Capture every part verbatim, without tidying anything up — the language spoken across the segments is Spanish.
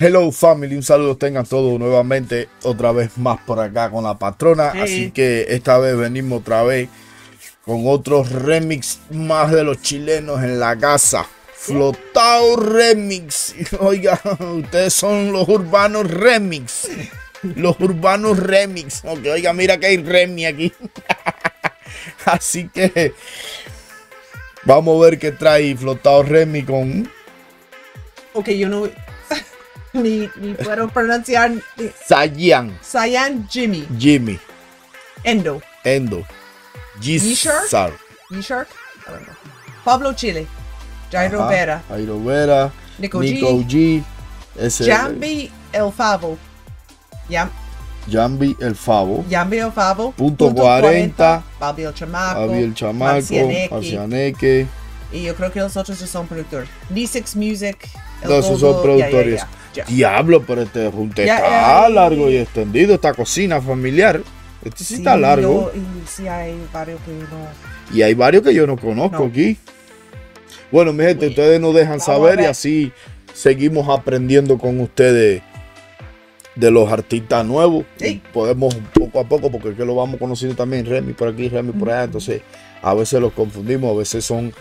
Hello family, un saludo tengan todos nuevamente, otra vez más por acá con la patrona. Hey. Así que esta vez venimos otra vez con otro remix más de los chilenos en la casa. Flotao remix, oiga, ustedes son los urbanos remix. Los urbanos remix, okay, oiga, mira que hay Remy aquí. Así que vamos a ver qué trae Flotao Remy con... Ok, yo no... Ni, ni puedo pronunciar. Sayian. Sayian, Jimmy. Jimmy. Endo. Endo. Yishark. Yishark. Pablo Chill-E. Jairo Vera. Jairo Vera. Nico G. Nico G. Jamby El Favo. Yam. Jamby El Favo. Jamby El Favo. Punto cuarenta. Balbi El Chamako. Balbi El Chamako. Marcianeke. Y yo creo que los otros son productores. D seis Music. No, esos son productores. Ya, ya, ya, ya. Diablo, pero este junte ya, está ya, ya, largo y extendido. Esta cocina familiar. Este sí, sí está largo. Yo, y sí hay varios que no. Y hay varios que yo no conozco no. aquí. Bueno, mi gente, Uy, ustedes nos dejan saber y así seguimos aprendiendo con ustedes de los artistas nuevos. Sí. Podemos poco a poco, porque que lo vamos conociendo también. Remy por aquí, Remy por allá. Entonces, a veces los confundimos, a veces son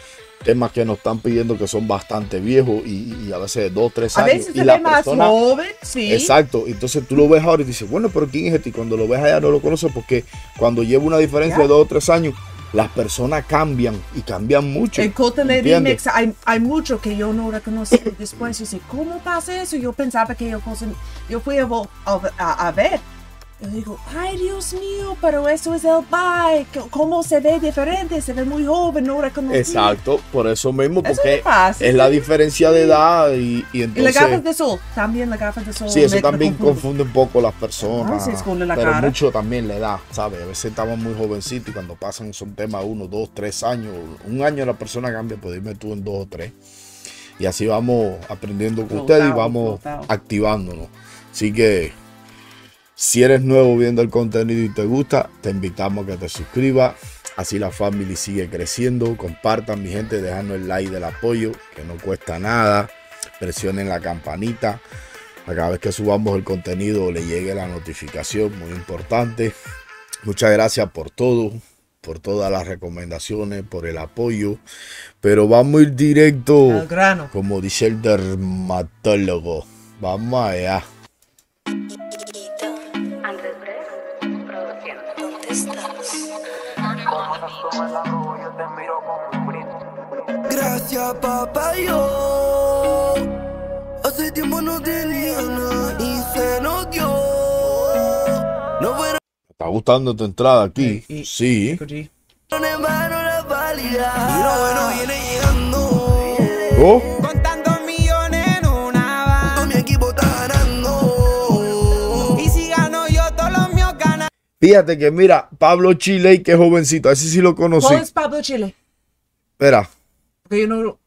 temas que nos están pidiendo que son bastante viejos y, y a veces dos, tres años. A veces y la persona, más joven, sí. Exacto. Entonces tú lo ves ahora y dices, bueno, pero ¿quién es este? Y cuando lo ves allá no lo conoces porque cuando lleva una diferencia yeah. de dos o tres años, las personas cambian y cambian mucho. El Cotelé Remix, hay, hay mucho que yo no reconocí. Después yo sé, ¿cómo pasa eso? Yo pensaba que yo, yo fui a, a, a, a ver. Yo digo, ay Dios mío, pero eso es el bike, cómo se ve diferente, se ve muy joven, no reconocido. Exacto, por eso mismo, porque eso pasa, es ¿sí? la diferencia de edad y, y entonces... Y las gafas de sol, también las gafas de sol. Sí, eso también confunde. confunde un poco las personas, ah, la pero cara. mucho también la edad, ¿sabes? A veces estamos muy jovencitos y cuando pasan son temas uno, dos, tres años, un año la persona cambia, pues dime tú en dos o tres. Y así vamos aprendiendo con ustedes y vamos flotao. activándonos. Así que... Si eres nuevo viendo el contenido y te gusta, te invitamos a que te suscribas. Así la family sigue creciendo. Compartan, mi gente, dejando el like del apoyo, que no cuesta nada. Presionen la campanita. A cada vez que subamos el contenido, le llegue la notificación, muy importante. Muchas gracias por todo, por todas las recomendaciones, por el apoyo. Pero vamos a ir directo, al grano, como dice el dermatólogo. Vamos allá. Gracias papá, yo hace tiempo no tenía nada y se nos dio. No fueron... ¿Está gustando tu entrada aquí? Sí. Sí. Sí. No le mano la válida. Y lo bueno viene llegando. ¿Oh? Contando millones en una va. Todo mi equipo está ganando. Y si gano yo, todos los míos ganan. Fíjate que mira, Pablo Chill-E, que jovencito, así sí lo conocí. ¿Cómo es Pablo Chill-E? Espera. Porque yo no...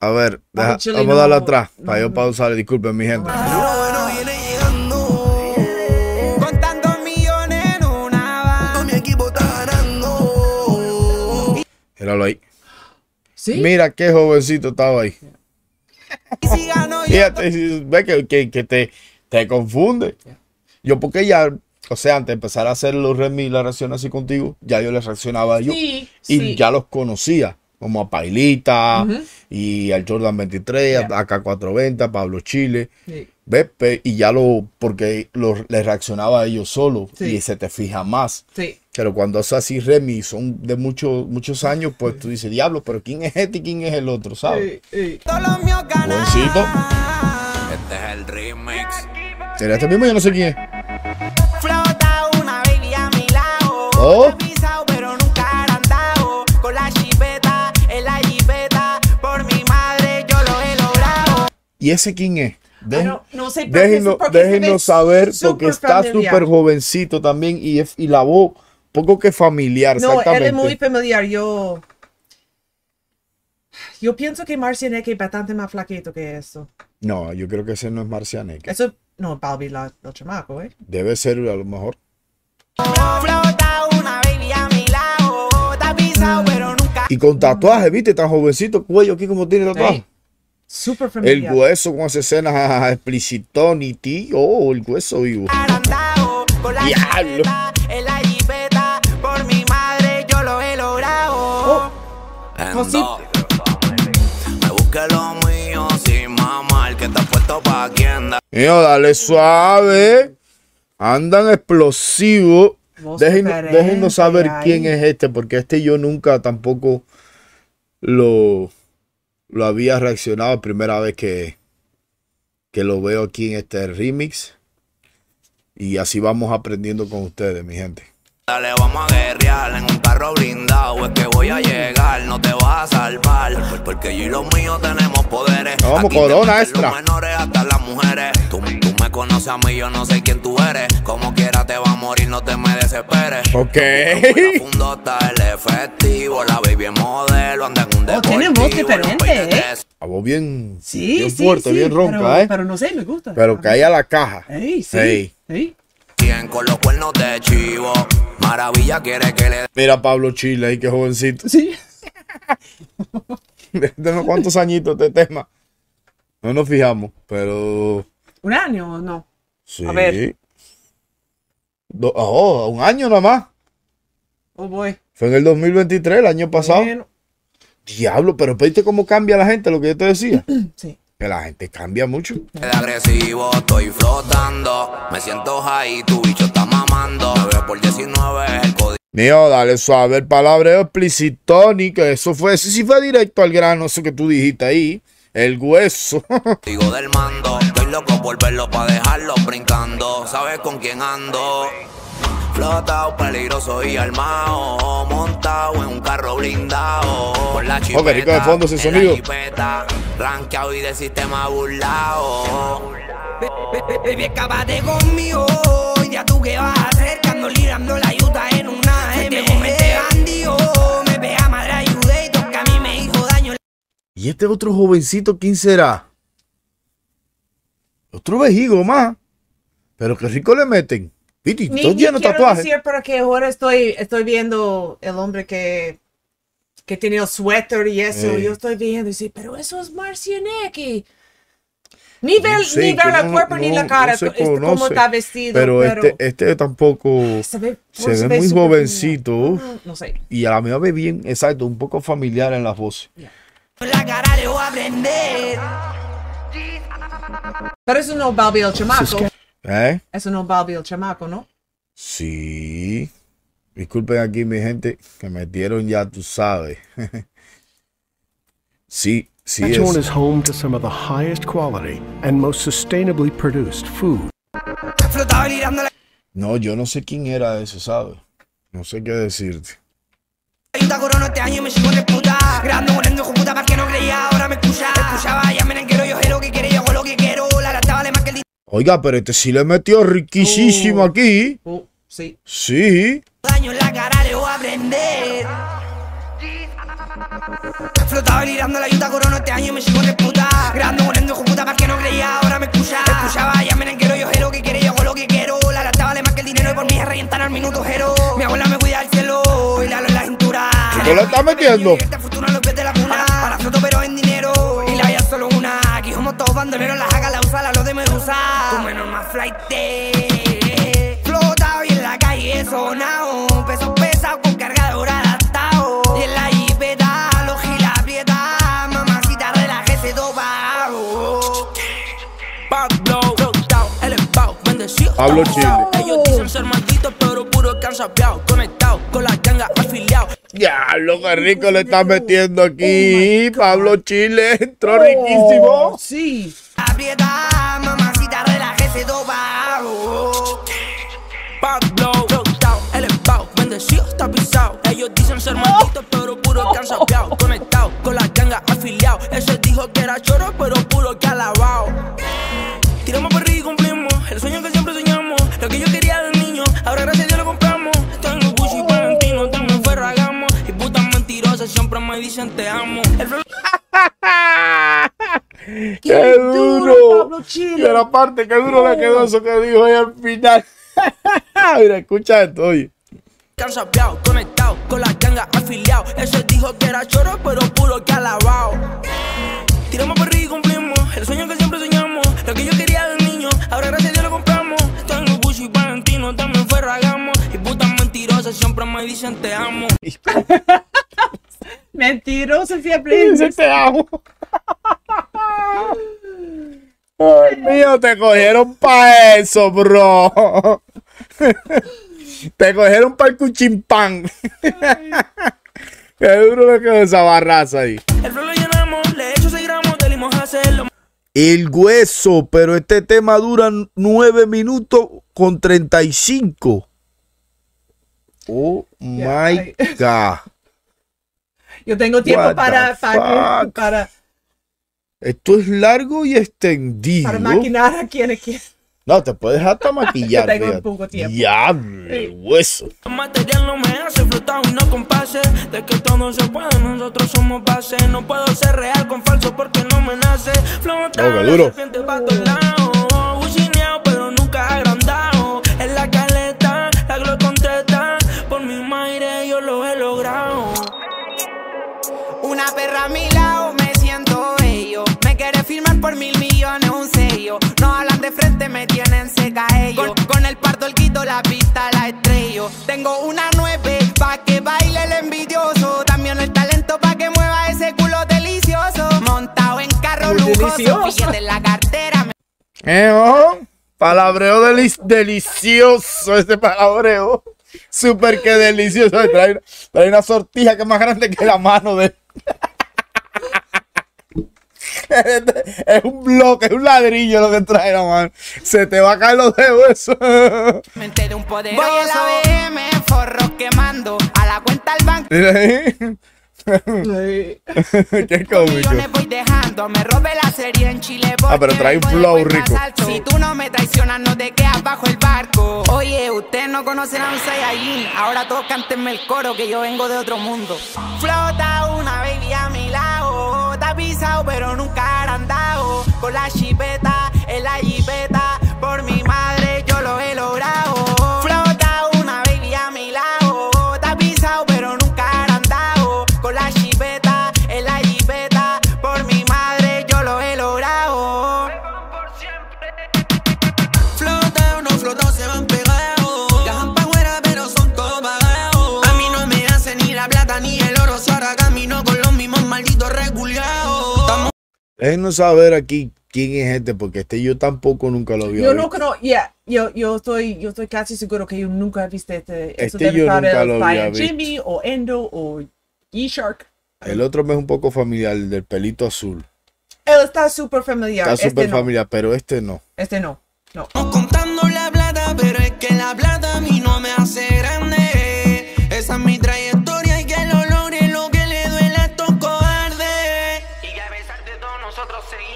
A ver, deja, vamos no, a darle atrás no, para yo pausar. Disculpen, mi gente. Bueno, viene llegando. Contando millones en una va. Todo mi equipo está ganando. Míralo ahí. ¿Sí? Mira qué jovencito estaba ahí. Fíjate, ve que, que, que te, te confunde. Yo porque ya... O sea, antes de empezar a hacer los remix, la reacción así contigo, ya yo les reaccionaba yo. Sí, y sí. ya los conocía. Como a Pailita, uh-huh. y al Jordan veintitrés, yeah. a K cuatrocientos veinte, Pablo Chill-E, sí. Beppe, y ya lo, porque lo, le reaccionaba a ellos solo, sí. y se te fija más. Sí. Pero cuando haces así Remy, son de muchos muchos años, pues sí. tú dices, diablo, pero ¿quién es este y quién es el otro? ¿Sabes? Sí, sí. Buencito. Este es el remix. ¿Será este mismo? Yo no sé quién es. Flota una baby a mi lado. Oh. ¿Y ese quién es? Déjenos no sé déjeno saber porque está súper jovencito también y, es, y la voz poco que familiar. No, exactamente. Él es muy familiar. Yo, yo pienso que Marcianeke es bastante más flaquito que eso. No, yo creo que ese no es Marcianeke. Eso no es Balbi El Chamako, ¿eh? Debe ser a lo mejor. Y con tatuaje, ¿viste? Tan jovencito, cuello aquí como tiene tatuaje. Hey. Super familiar. El hueso con esas escenas explicitón y tío, oh, el hueso vivo. Diablo. Oh. Endo, me busqué lo mío sin mamar, que está puesto pa' quien da. Mío, dale suave. Andan explosivos. Déjenos, déjenos saber ahí quién es este, porque este yo nunca tampoco lo, lo había reaccionado. Primera vez que, que lo veo aquí en este remix. Y así vamos aprendiendo con ustedes, mi gente. Dale, vamos a guerrear en un carro blindado. Es que voy a llegar, no te vas a salvar. Porque yo y los míos tenemos poderes. Vamos, corona extra. Los menores hasta las mujeres. Tú, tú me conoces a mí, yo no sé quién tú eres. Como quiera te va a morir, no te me desesperes. Ok. La fundota, el efectivo, la baby modelo, anda en un deportivo. Oh, tiene voz diferente, ¿eh? A vos bien, sí, bien sí, fuerte, sí, bien ronca, pero, ¿eh? Pero no sé, me gusta. Pero cae a la caja. Ey, sí, ey. Sí. Con los cuernos de chivo, maravilla quiere que le... Mira Pablo Chill-E, qué jovencito. Sí. ¿Cuántos añitos este tema? No nos fijamos, pero... ¿Un año o no? Sí. A ver. Do oh, un año nada más. Oh, boy. Fue en el dos mil veintitrés, el año pasado. Bueno. Diablo, pero viste cómo cambia la gente, lo que yo te decía. Sí. Que la gente cambia mucho. Agresivo, estoy flotando. Me siento high, tu bicho está mamando. nueve por diecinueve es el código. Mío, dale suave el palabreo explicitón. Que eso fue, sí, sí fue directo al grano, eso que tú dijiste ahí. El hueso. Digo del mando, estoy loco por verlo para dejarlo brincando. ¿Sabes con quién ando? Flotao, peligroso y armado. Montado en un carro blindado. Por la chipeta, oh, qué rico de fondo ese sonido. Ranqueado y de sistema burlao. Baby, escápate conmigo. Y ya tú que vas a hacer, que ando lirando la ayuda en una M. Me bandido, me pega madre ayuda y toca a mí me hizo daño. ¿Y este otro jovencito quién será? Otro vejigo más. Pero qué rico le meten. Viti, estoy lleno tatuajes. Quiero decir, pero que ahora estoy, estoy viendo el hombre que, que tiene el suéter y eso. Eh. Yo estoy viendo y dice, pero eso es Marcianeke. Ni ver, no sé, ni ver la no, cuerpo no, ni la cara, no conoce, cómo está vestido. Pero, pero... Este, este tampoco se ve, se se ve muy jovencito. No, no sé. Y a la mía ve bien, exacto, un poco familiar en las voces. Yeah. La cara le voy a aprender. Pero eso no es Balbi El Chamako. ¿Eh? Eso no es Balbi El Chamako, ¿no? Sí. Disculpen aquí, mi gente, que me dieron ya, tú sabes. sí, sí es. Sayian is home to some of the highest quality and most sustainably produced food. No, yo no sé quién era ese, ¿sabes? No sé qué decirte. Oiga, pero este sí le metió riquísimo uh, aquí. Uh, sí. Sí. Daño en la cara le voy a aprender. Flotaba girando la ayuda corona este año y me llegó de puta. Grando volando hijo puta para que no creía, ahora me escucha. Escuchaba, ya me quiero, yo jero que quiere, yo hago lo que quiero. La lata vale más que el dinero y por mí se revientan al minuto jero. Mi abuela me cuida al cielo y la lo en la cintura. ¿Y tú lo estás metiendo? Para floto pero en dinero y la vida solo una. Aquí somos todos bandoleros, la jaca, la usa, la lo de medusa. Tu menos más flight. Flotado y en la calle sonado. Peso pesado con carga de hora adaptado. Y en la hipeta, los gila aprieta. Mamacita relájese dopado. Pablo, Flotao, el Favo, bendecido. Pablo Chill-E. Ellos dicen ser malditos, pero puros que han sapeado. Conectado con la ganga afiliado. Ya, lo que rico le está metiendo aquí. Oh, Pablo Chill-E entró oh, riquísimo. Sí. Aprieta, mamacita, relájese dopado. Pablo, Flotao, el Favo, bendecido, está pisado. Ellos dicen ser malditos, pero puros que han sapeado. Conectado con la ganga afiliado. Ese dijo que era choro, pero puro que alabao. Tiramos por arriba y cumplimos el sueño que siempre soñamos. Lo que yo quería de niño, ahora gracias a Dios lo compramos. Tengo Gucci y Valentino, también Ferragamo. Y putas mentirosas siempre me dicen te amo. El... ¡Qué, qué duro! Pablo Chill-E. De la parte, qué duro le quedó eso que dijo ahí al final. Mira, escucha esto, oye. Cansapeado, conectado, con la ganga afiliado. Ese dijo que era choro, pero puro que alabao. Tiramos por arriba y cumplimos. El sueño que siempre soñamos, lo que yo quería de niño, ahora gracias a Dios lo compramos. Tengo Gucci y Valentino, también Ferragamo. Y putas mentirosas siempre me dicen te amo. Mentirosas siempre dicen te amo. Ay, mío, te cogieron pa' eso, bro. Te cogieron pa' el cuchimpán. Qué duro le quedó esa barraza ahí. El flor lo llenamos, le echo seis gramos de limón hacerlo. El hueso, pero este tema dura nueve minutos con treinta y cinco. Oh my God. Yo tengo tiempo para, para, para... Esto es largo y extendido. Para maquinar a quien quiera. No, te puedes hasta maquillar. Yo tengo un poco tiempo. Diablo, el hueso. El material no me hace flotao y no compase. De que todo se puede, nosotros somos base. No puedo ser real con falso porque no me nace. Flotao, la serpiente pa' todos lados. Bucineao, pero nunca agrandao. En la caleta, la gloria contesta. Por mi madre yo lo he logrado. Una perra a mi lado, me siento bello. Me quiere firmar por mil millones un sello. No hablan de frente, me tienen seca ellos. Con, con el pardo el quito, la pista la estrello. Tengo una nueve pa' que baile el envidioso. También el talento pa' que mueva ese culo delicioso. Montado en carro lujoso, billete en la cartera. Me... Eh, ojo, palabreo deli delicioso, ese palabreo. Súper que delicioso. Trae una, trae una sortija que es más grande que la mano de... Es un bloque, es un ladrillo lo que trae la mano. Se te va a caer los dedos eso. Me enteré un poderoso. Voy a la B M, forros quemando. A la cuenta al banco. Qué cómico. Yo le voy dejando. Me robé la serie en Chile. Ah, pero trae un flow rico. Si tú no me traicionas, no te quedas bajo el barco. Oye, ustedes no conocen a un Sayian. Ahora todos cántenme el coro que yo vengo de otro mundo. Flota una baby a mi lado. Está pisado, pero nunca han andado. Con la chipeta, en la jipeta. Por mi madre, yo lo he logrado. Déjenos saber aquí quién es este, porque este yo tampoco nunca lo vi. Yo no conozco, yeah, yo, yo, estoy, yo estoy casi seguro que yo nunca viste este. Este eso debe yo estar nunca el lo había visto. Jimmy o Endo o Yishark. El otro me es un poco familiar, el del pelito azul. Él está súper familiar. Está súper este familiar, no. Pero este no. Este no, no. Contando la plata, pero es que la plata a mí no me hace grande. Esa es mi trayectoria.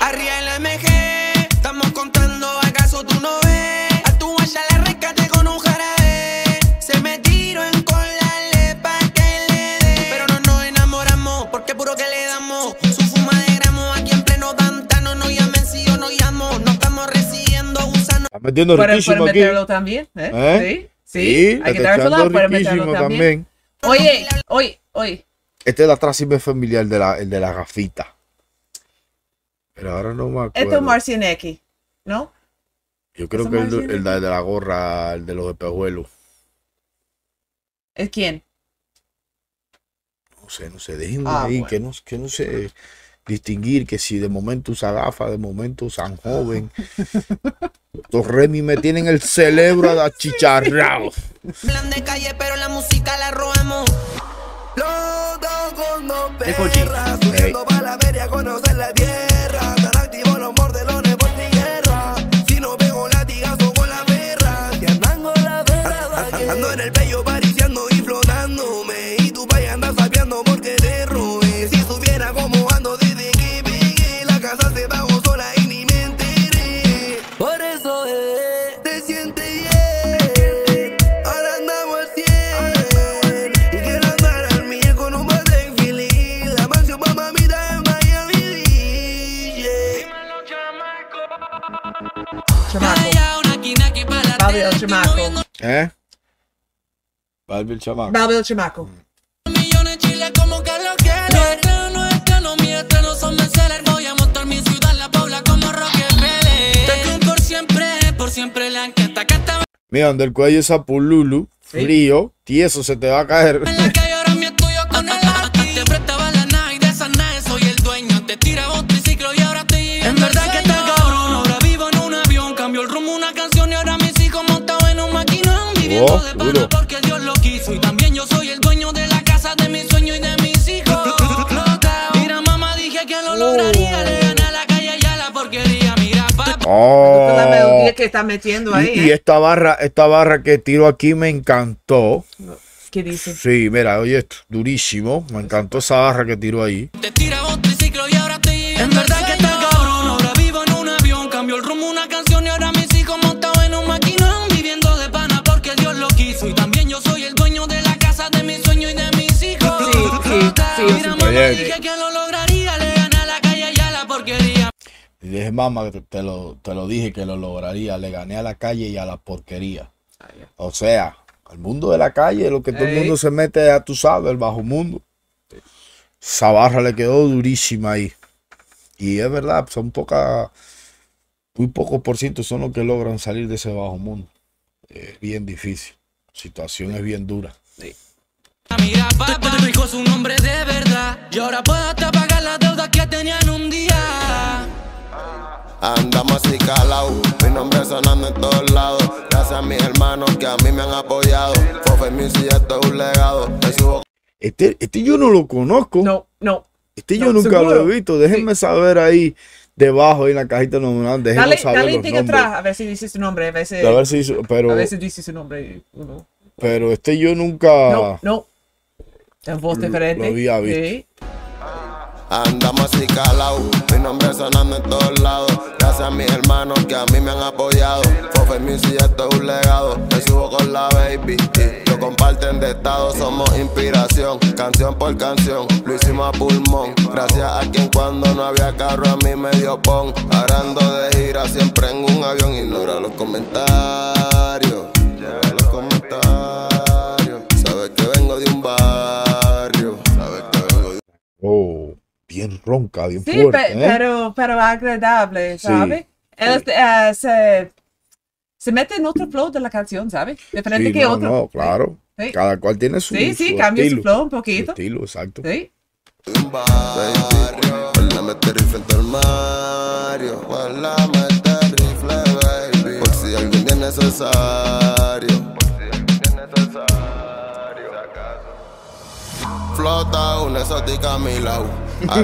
Arriba el M G, estamos contando, ¿acaso tú no ves? A tu guaya la rescate con un jarabe. Se me tiro en colale pa' que le dé. Pero no nos enamoramos, porque puro que le damos. Su fuma de gramos, aquí en pleno pantano. No llamen si yo no llamo, no estamos recibiendo gusanos. Está metiendo riquísimo aquí. Pueden meterlo también, ¿eh? ¿Eh? Sí, sí, sí, hay que dárselo, pueden meterlo también. Oye, oye, oye. Este es la tracime familiar, el de la, el de la gafita. Pero ahora no me acuerdo. Esto es Marcianeke, ¿no? Yo creo que el, el de la gorra, el de los espejuelos. ¿Es quién? No sé, no sé, déjenme ah, ahí, bueno. que, no, que no sé distinguir, que si de momento usa gafa, de momento usan joven. Los Remy me tienen el cerebro achicharrado. Plan de calle, pero la música la robamos. Los dos con dos perras, subiendo para la feria a conocer la tierra. Tan activos los mordelones por mi guerra. Si no pego latigazo con la perra, que andan con la perra. Ando en el bello pariciando y flotándome. Y tu país anda sabiendo porque te robé. Si supiera como ando desde que pegué, la casa se pagó sola y ni me enteré. Por eso eh, te sientes bien. Ahora andamos al cien. Balbi El Chamako. ¿Eh? Balbi El Chamako. Balbi El Chamako. Millones chiles como Carlos Keller. No es cano, mi estreno son mercedes. Voy a mostrar mi ciudad, la pobla como Mirando el cuello esa pululu, ¿sí? Frío, tieso, se te va a caer. Oh, duro. Porque Dios lo quiso y también yo soy el dueño de la casa de mis sueños y de mis hijos. Mira, mamá, dije que lo lograría, le gané a la calle y a la porquería. Mira, papá. Oh, la melodía que está metiendo ahí. Y, ¿eh? y esta barra, esta barra que tiro aquí me encantó. ¿Qué dice? Sí, mira, oye, esto durísimo, me encantó esa barra que tiro ahí. Te tira vos triciclo y ahora te llevo. En verdad que está cabrón, ahora vivo en un avión, cambio el rumbo una canción y ahora mis hijos montados en un maquinón. Y también yo soy el dueño de la casa de mis sueños y de mis hijos. Sí, sí, sí. Mira, mamá, dije que lo lograría, le gané a la calle y a la porquería. Y dije, mamá, te lo, te lo dije que lo lograría, le gané a la calle y a la porquería. Ah, yeah. O sea, al mundo de la calle, lo que hey. todo el mundo se mete, ya tú sabes, el bajo mundo. Sí. Esa barra le quedó durísima ahí. Y es verdad, son pocas, muy pocos por ciento son los que logran salir de ese bajo mundo. Es bien difícil. Situación es bien dura. Sí. Mira, papá, tu hijo es un hombre de verdad. Y ahora puedo hasta pagar las deudas que tenían un día. Andamos así calao, mi nombre sonando en todos lados. Gracias a mis hermanos que a mí me han apoyado. Fofel Music, esto es un legado. Este, este yo no lo conozco. No, no. Este yo no, nunca seguro. lo he visto. Déjenme sí. saber ahí. Debajo en la cajita nominal, déjenos saber dale los nombres. Atrás, a ver si dice su nombre. A ver si, a ver si, pero, a ver si dice su nombre. Uno. Pero este yo nunca... No, no. En voz diferente. Lo había visto. Sí. Andamos así calao, mi nombre sonando en todos lados. Gracias a mis hermanos que a mí me han apoyado. Fofel Music, esto es un legado. Me subo con la baby, y lo comparten de estado. Somos inspiración, canción por canción. Lo hicimos a pulmón. Gracias a quien cuando no había carro a mí me dio pon. Ahora ando de gira, siempre en un avión. Ignora los comentarios, ignora los comentarios. Sabes que vengo de un barrio. Sabes que vengo de un... Oh. Bien ronca, bien sí, fuerte. Sí, pe ¿eh? pero, pero agradable, ¿sabes? Sí, Él sí. Uh, se, se mete en otro flow de la canción, ¿sabes? Diferente sí, que no, otro. No, claro. Sí. Cada cual tiene su Sí, sí, su cambia estilo, su flow un poquito. Su estilo, exacto. Sí. Flotao, una exótica a mi lado.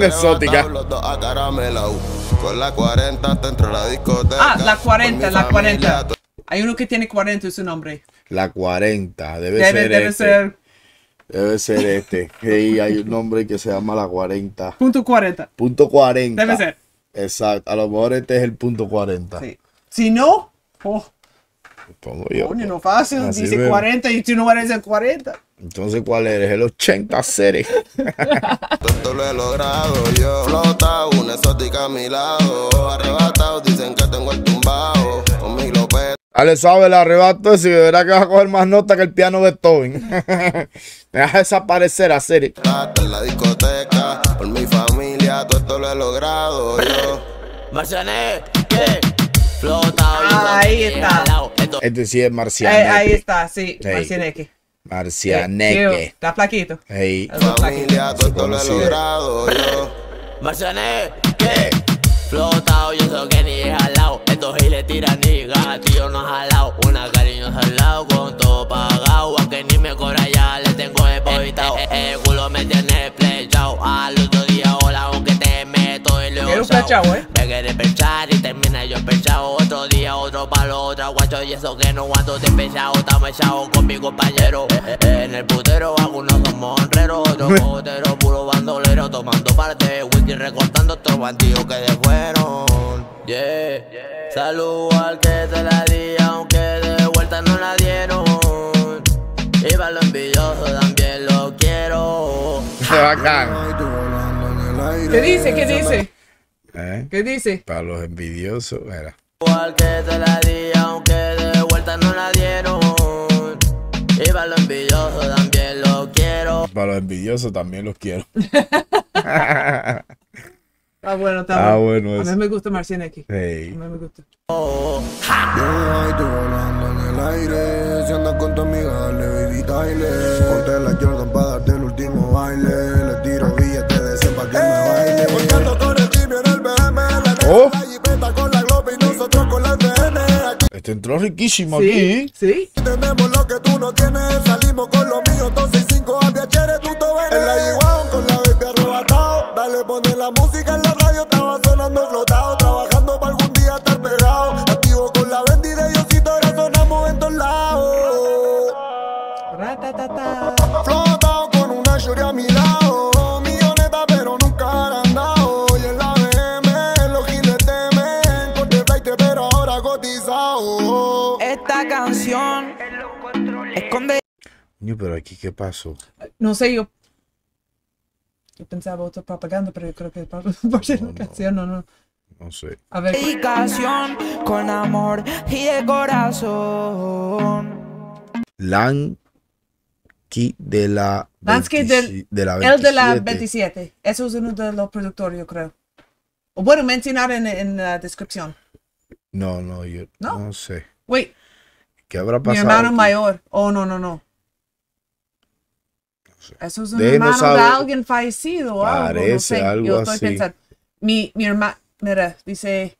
Exótica. Los dos a caramelo. Con la cuarenta te entra la discoteca. Ah, la cuarenta, la cuarenta. Hay uno que tiene cuarenta, es su nombre. La cuarenta, debe, debe ser debe este. Ser... Debe ser este. Sí, hay un nombre que se llama la cuarenta. Punto cuarenta. Punto cuarenta. Debe ser. Exacto, a lo mejor este es el punto cuarenta. Sí. Si no, oh. Pongo yo. Coño, no fácil, así dice mismo. cuarenta y tú no eres el cuarenta. Entonces, ¿cuál eres? El ochenta series. Esto lo he logrado yo. Flotao, una exótica a mi lado. Arrebatado, dicen que tengo el tumbao. Con mi lopeta. Dale, sabe el arrebato ese. Verá que vas a coger más nota que el piano de Beethoven. Me vas a desaparecer a series. En la discoteca, por mi familia, todo esto lo he logrado yo. Marcianeke. Flotao, ahí está. Este sí es Marcianeke. Ahí, ahí está, sí, hey. Marcianeke. Marcianeke. Está flaquito. Hey. Familia, todo lo he logrado yo. Marcianeke. Flotao, yo soy que ni he jalao. Estos giles tiran ni gatillo no ha jalao. Una cariñosa al lado con todo pagado. Aunque ni me cobra ya le tengo espovitao. El culo me tiene flechao. Al otro día hola, aunque te meto y luego chao. ¿eh? Me quieres perchar y termina yo perchao. Otro día otro palo, otro guacho y eso que no aguanto de pechao. Estamos echados con mi compañero. Eh, eh, en el putero algunos somos honreros, otros coteros, puro bandolero. Tomando parte de whisky, recortando estos bandidos que se fueron. Yeah, yeah. Salud al que se la di, aunque de vuelta no la dieron. Y para los envidiosos también lo quiero. Se va acá. ¿Qué dice? ¿Qué dice? ¿Eh? ¿Qué dice? Para los envidiosos, era. Igual que te la di, aunque de vuelta no la dieron. Y para los envidiosos también los quiero. Para los envidiosos también los quiero. Ah, bueno, está ah, bueno. bueno. A mí me gusta Marcianeke. Hey. A mí me gusta. Oh, ja. baile. Ponte la Jordan para darte el último baile. Le tiro billetes de cien para que me baile. Volcando con el Jimmy en el B M. La oh. Jipeta con la Globe y nosotros con la T N. Este entró riquísimo sí, aquí. Sí. Tenemos lo que tú no tienes. Salimos con lo mío. dos seis cinco apiacheres, tú te ves. En la Yiguan con la bestia arrebatado. Dale, poner la música en la radio. Estaba sonando flotado. Trabajando para algún día estar pegado. Activo con la bendita y Diosito. Ahora sonamos en todos lados. Ratatata. Flotao con una shuri a mi lado. Dos milloneta, pero nunca han andado. Y en la B M, los jinetes men. Corte flight, pero ahora cotizado. Esta canción esconde. Pero aquí, ¿qué pasó? No sé, yo yo pensaba otra propaganda, pero yo creo que Pablo no, canción, no, no. No sé. A ver. Dedicación con amor y de corazón. Lansky de la Lansky del, de la veintisiete. El de la veintisiete. Eso es uno de los productores, yo creo. O bueno, mencionar en, en la descripción. No, no, yo no, no sé. Wait. ¿Qué habrá pasado? Mi hermano aquí? Mayor. Oh, no, no, no. Eso es un de hermano no de alguien fallecido o algo, parece, no sé. Algo yo estoy así. Pensando. Mi, mi hermano, mira, dice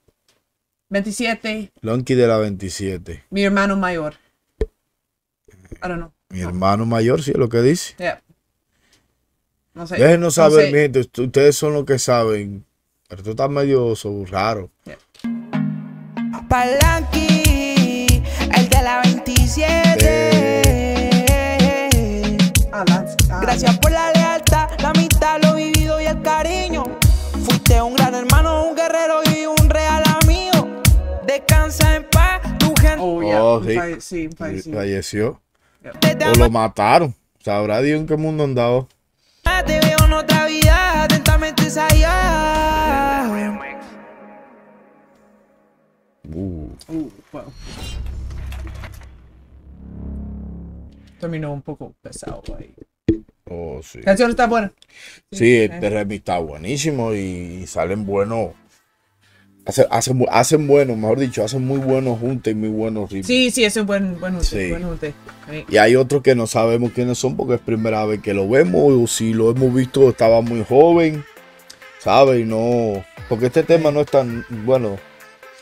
veintisiete. Lansky de la veintisiete. Mi hermano mayor. I don't know. Mi no. hermano mayor, sí es lo que dice. Yeah. No sé. Déjenos no saber, sé. Mi gente, ustedes son los que saben. Pero tú estás medio raro. Yeah. Palanqui, el de la veintisiete. Eh. Gracias por la lealtad, la amistad, lo vivido y el cariño. Fuiste un gran hermano, un guerrero y un real amigo. Descansa en paz, tu gente. Oh, yeah. oh sí. Falle sí, falleció. falleció. Yeah. O lo mataron. Sabrá Dios en qué mundo andaba. Te veo en otra vida, atentamente Sayian. Uh. Uh, wow. Terminó un poco pesado ahí. Oh, sí. La canción está buena. Sí, sí, este Remy está buenísimo y, y salen buenos. Hacen, hacen, hacen buenos, mejor dicho, hacen muy buenos juntos y muy buenos ritmos. Sí, sí, es un buen, buen junte. Sí. Buen junte. Y hay otros que no sabemos quiénes son porque es primera vez que lo vemos o si lo hemos visto estaba muy joven, ¿sabes? No, porque este tema no es tan bueno.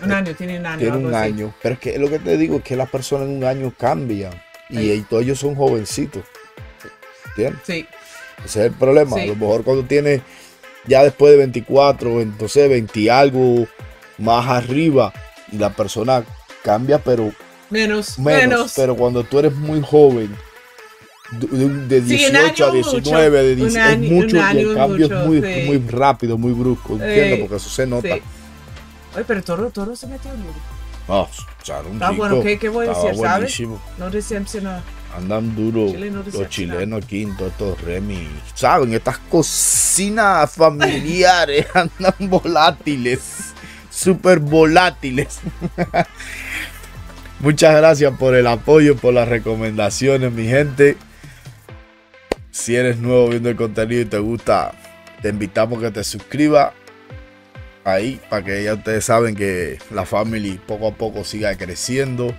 Un año, tiene un año. Tiene un año. Así. Pero es que lo que te digo es que las personas en un año cambian. Y, y todos ellos son jovencitos. ¿Entiendes? Sí. Ese es el problema. Sí. A lo mejor cuando tienes ya después de veinticuatro, entonces veinte algo más arriba, y la persona cambia, pero menos. Menos. menos. Pero cuando tú eres muy joven, de, de dieciocho sí, a diecinueve, mucho. de diecinueve, año, es mucho. Año, y el cambio mucho, es muy, sí. muy rápido, muy brusco. ¿Entiendes? Sí. Porque eso se nota. Sí. Oye, pero todo, todo se metió en No, está bueno, ¿qué, qué voy a decir? Buenísimo. ¿Sabes? No decepciona. Andan duro Chile no los chilenos aquí, todos estos Remy. ¿Saben? Estas cocinas familiares andan volátiles, súper volátiles. Muchas gracias por el apoyo, por las recomendaciones, mi gente. Si eres nuevo viendo el contenido y te gusta, te invitamos a que te suscribas. Ahí para que ya ustedes saben que la family poco a poco siga creciendo.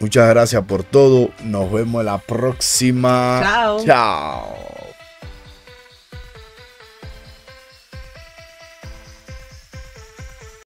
Muchas gracias por todo. Nos vemos la próxima. Chao. Chao.